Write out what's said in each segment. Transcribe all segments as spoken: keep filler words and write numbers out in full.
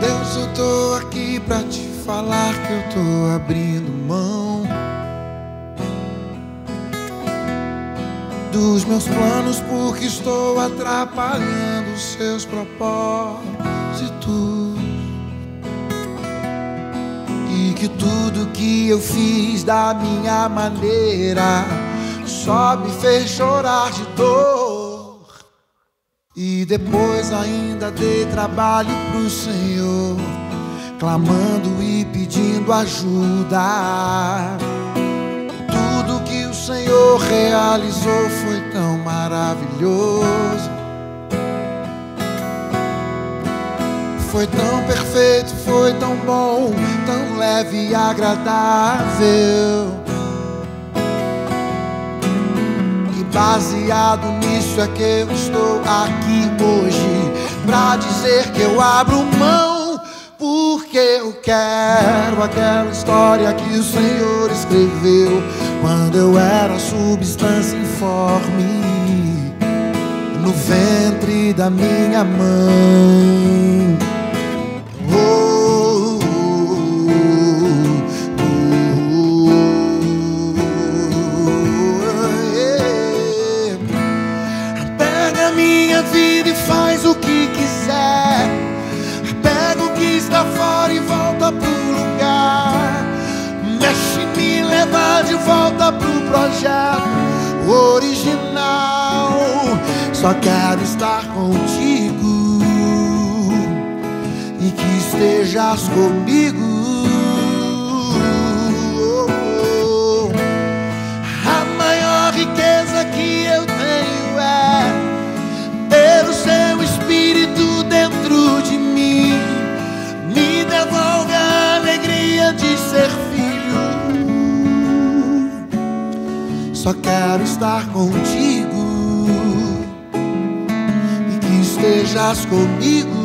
Deus, eu tô aqui pra te falar que eu tô abrindo mão dos meus planos, porque estou atrapalhando os seus propósitos. E que tudo que eu fiz da minha maneira só me fez chorar de dor. E depois ainda dei trabalho pro Senhor, clamando e pedindo ajuda. Tudo que o Senhor realizou foi tão maravilhoso, foi tão perfeito, foi tão bom, tão leve e agradável. E baseado nisso é que eu estou aqui hoje pra dizer que eu abro mão, porque eu quero aquela história que o Senhor escreveu quando eu era substância informe no ventre da minha mãe. Vida e faz o que quiser, pega o que está fora e volta pro lugar, mexe e me leva de volta pro projeto original. Só quero estar contigo e que estejas comigo. Oh, oh. A maior riqueza que eu tenho é o seu espírito dentro de mim. Me devolve a alegria de ser filho. Só quero estar contigo e que estejas comigo.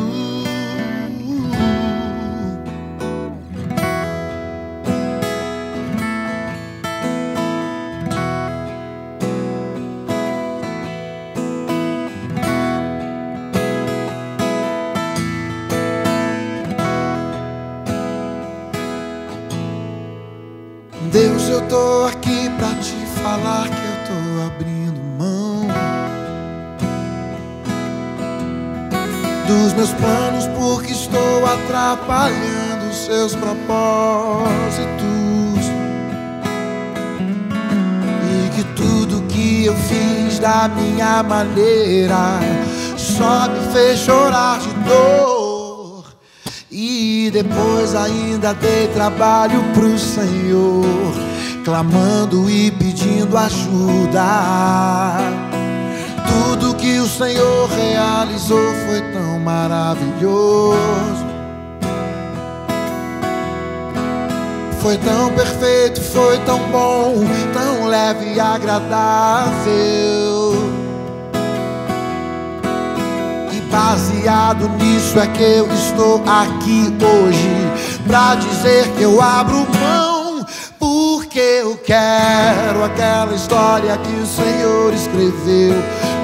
Deus, eu tô aqui pra te falar que eu tô abrindo mão dos meus planos, porque estou atrapalhando os seus propósitos. E que tudo que eu fiz da minha maneira só me fez chorar de dor. E E depois ainda dei trabalho pro Senhor, clamando e pedindo ajuda. Tudo que o Senhor realizou foi tão maravilhoso, foi tão perfeito, foi tão bom, tão leve e agradável. Baseado nisso é que eu estou aqui hoje pra dizer que eu abro mão, porque eu quero aquela história que o Senhor escreveu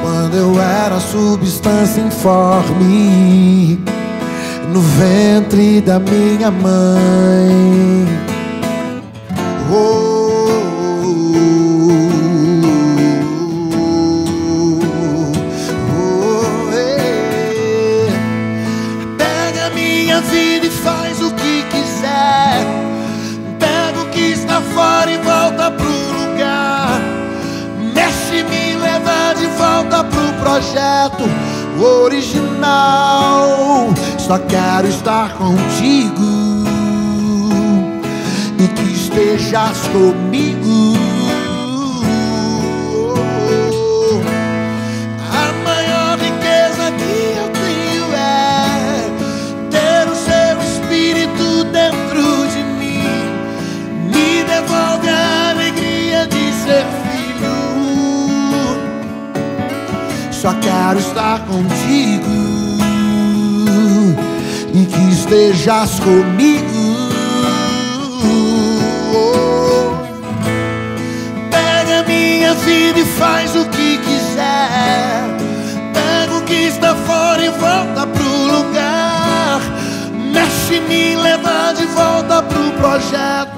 quando eu era substância informe no ventre da minha mãe. Oh, vida e faz o que quiser, pega o que está fora e volta pro lugar, mexe e me leva de volta pro projeto original. Só quero estar contigo e que estejas comigo. Só quero estar contigo e que estejas comigo. Pega minha vida e faz o que quiser, pega o que está fora e volta pro lugar, mexe me levar de volta pro projeto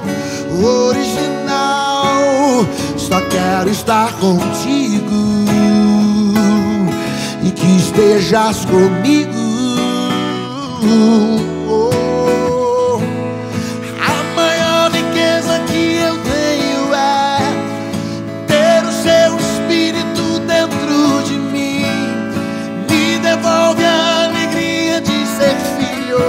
original. Só quero estar contigo e que estejas comigo. Oh, a maior riqueza que eu tenho é ter o seu espírito dentro de mim. Me devolve a alegria de ser filho.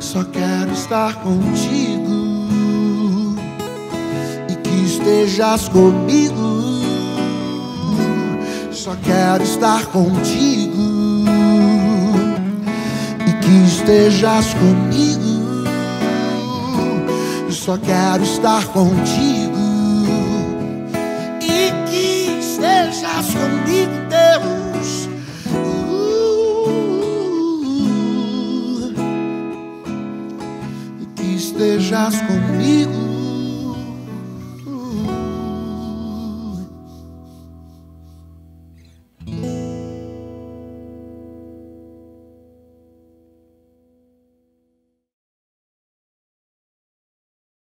Só quero estar contigo e que estejas comigo. Só quero estar contigo e que estejas comigo. Só quero estar contigo e que estejas comigo, Deus. uh, E que estejas comigo.